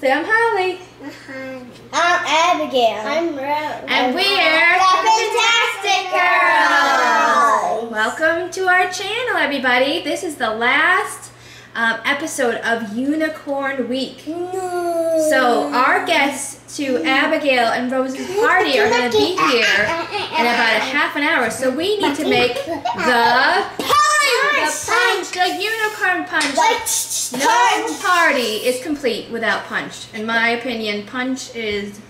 Say, I'm Holly. I'm Holly. I'm Abigail. I'm Rose. And we're Fantastic Girls. Welcome to our channel, everybody. This is the last episode of Unicorn Week. No. So our guests to Abigail and Rose's party are going to be here in about a half an hour. So we need to make the unicorn punch. What? No party is complete without punch. In my opinion, punch is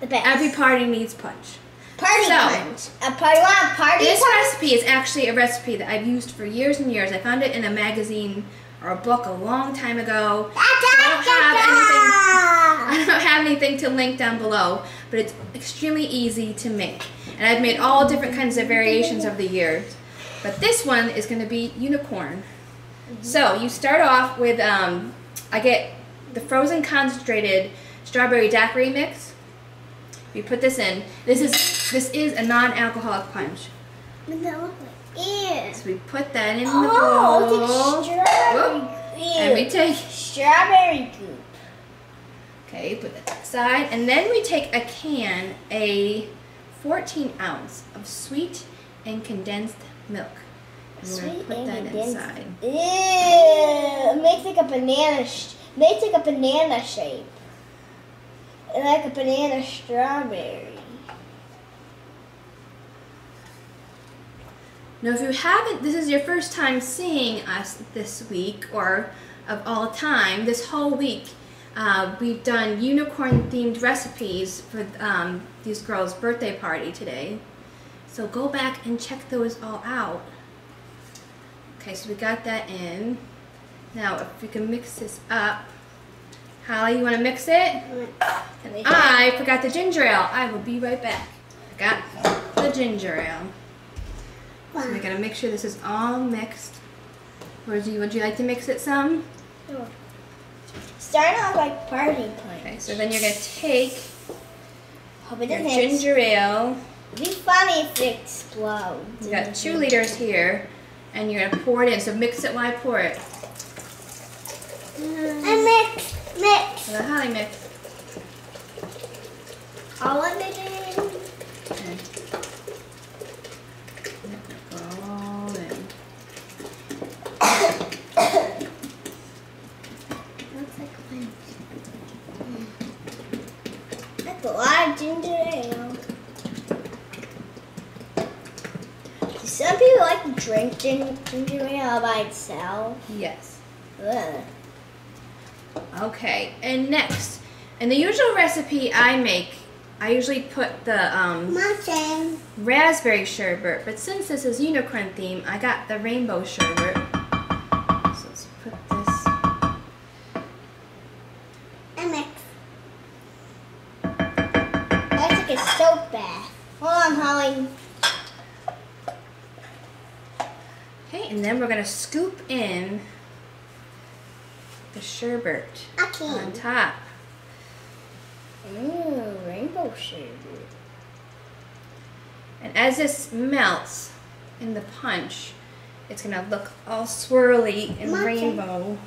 the best. Every party needs punch. Party so, punch. A party wow, party. This punch? Recipe is actually a recipe that I've used for years and years. I found it in a magazine or a book a long time ago. So I don't have anything to link down below, but it's extremely easy to make. And I've made all different kinds of variations over the years. But this one is going to be unicorn. Mm-hmm. So you start off with, I get the frozen concentrated strawberry daiquiri mix. You put this in. This is a non-alcoholic punch. What does that look like? Ew. So we put that in the bowl. Oh, strawberry. And we take strawberry goop. Okay, put that to the side, and then we take a can, a 14 ounce of sweet and condensed milk. And we're going to put that inside. Ew! It makes like a banana. Makes like a banana shape. Like a banana strawberry. Now, if you haven't, this is your first time seeing us this week, or of all time, this whole week, we've done unicorn-themed recipes for these girls' birthday party today. So go back and check those all out. Okay, so we got that in. Now, if we can mix this up. Holly, you want to mix it? I forgot the ginger ale. I will be right back. I got the ginger ale. So we got to make sure this is all mixed. Rosie, would you like to mix it some? Sure. Start off like party punch. Okay, so then you're going to take your ginger ale. It'd be funny if it explodes. You got 2 liters here, and you're gonna pour it in. So mix it while I pour it. I mix. Well, Holly mix. All of it in. Okay. All in. That's like clean. That's a lot of ginger ale. Some people like to drink ginger ale by itself. Yes. Ugh. Okay, and next, in the usual recipe I make, I usually put the raspberry sherbet, but since this is unicorn theme, I got the rainbow sherbet. So let's put this. And mix. That's like a soap bath. Hold on, Holly. Okay, and then we're going to scoop in the sherbet on top. Ooh, rainbow sherbet. And as this melts in the punch, it's going to look all swirly and rainbow-like.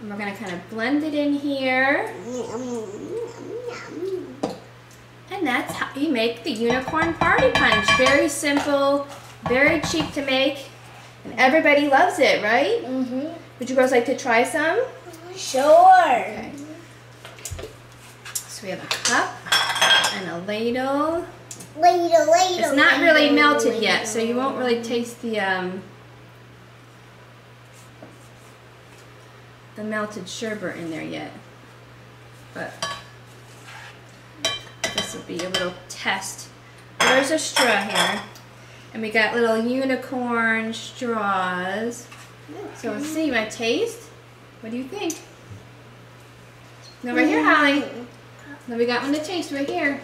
And we're going to kind of blend it in here. And that's how you make the unicorn party punch. Very simple, very cheap to make. And everybody loves it, right? Mm-hmm. Would you girls like to try some? Sure. Okay. So we have a cup and a ladle. It's not really melted yet, so you won't really taste the melted sherbet in there yet, but this will be a little test. There's a straw here, and we got little unicorn straws. So let's see, you want to taste? What do you think? Now right here, Holly. Now we got one to taste right here.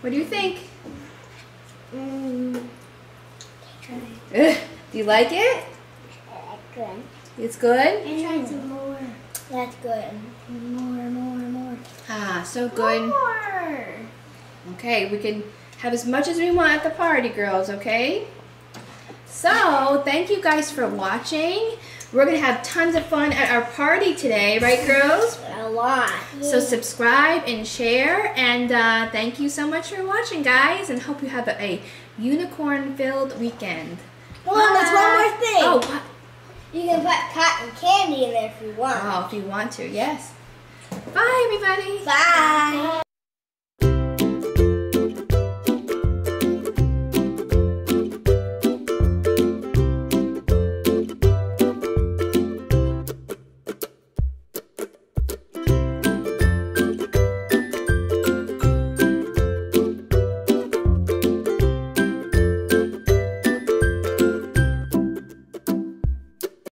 What do you think? Do you like it? Good. It's good? And try some more. That's good. More. Ah, so good. More. Okay, we can have as much as we want at the party, girls, okay? So, thank you guys for watching. We're going to have tons of fun at our party today, right, girls? A lot. So subscribe and share, and thank you so much for watching, guys, and hope you have a unicorn-filled weekend. Well, there's one more thing. Oh, what? You can put cotton candy in there if you want. Oh, if you want to, yes. Bye, everybody. Bye. Bye.